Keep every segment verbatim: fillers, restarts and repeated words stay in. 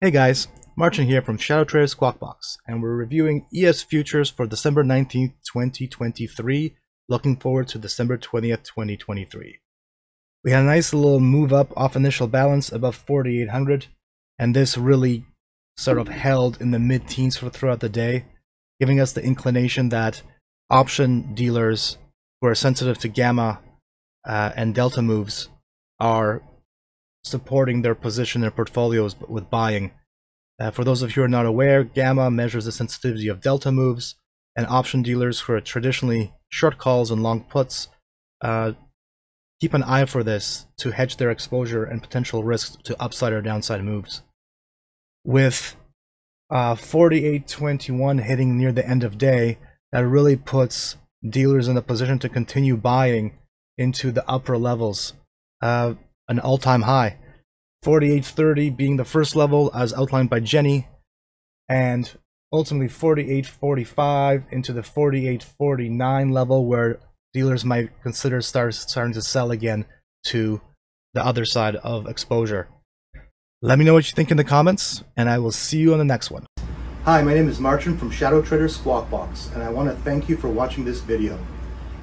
Hey guys, Martin here from ShadowTrader SquawkBox, and we're reviewing E S futures for December nineteenth, twenty twenty-three, looking forward to December twentieth, twenty twenty-three. We had a nice little move up off initial balance above forty-eight hundred, and this really sort of held in the mid-teens for throughout the day, giving us the inclination that option dealers who are sensitive to gamma uh, and delta moves are supporting their position in their portfolios with buying. Uh, for those of you who are not aware, gamma measures the sensitivity of delta moves, and option dealers who are traditionally short calls and long puts uh, keep an eye for this to hedge their exposure and potential risks to upside or downside moves. With uh, forty-eight twenty-one hitting near the end of day, that really puts dealers in a position to continue buying into the upper levels. Uh, an all-time high, forty-eight thirty being the first level as outlined by Jenny, and ultimately forty-eight forty-five into the forty-eight forty-nine level, where dealers might consider start, starting to sell again to the other side of exposure. Let me know what you think in the comments, and I will see you on the next one. Hi, my name is Martin from ShadowTrader SquawkBox, and I want to thank you for watching this video.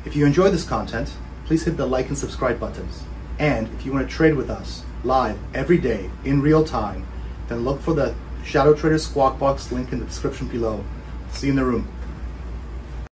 If you enjoy this content, please hit the like and subscribe buttons. And if you want to trade with us live every day in real time, then look for the ShadowTrader SquawkBox link in the description below. See you in the room.